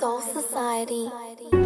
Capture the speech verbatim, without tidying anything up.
Soul Society.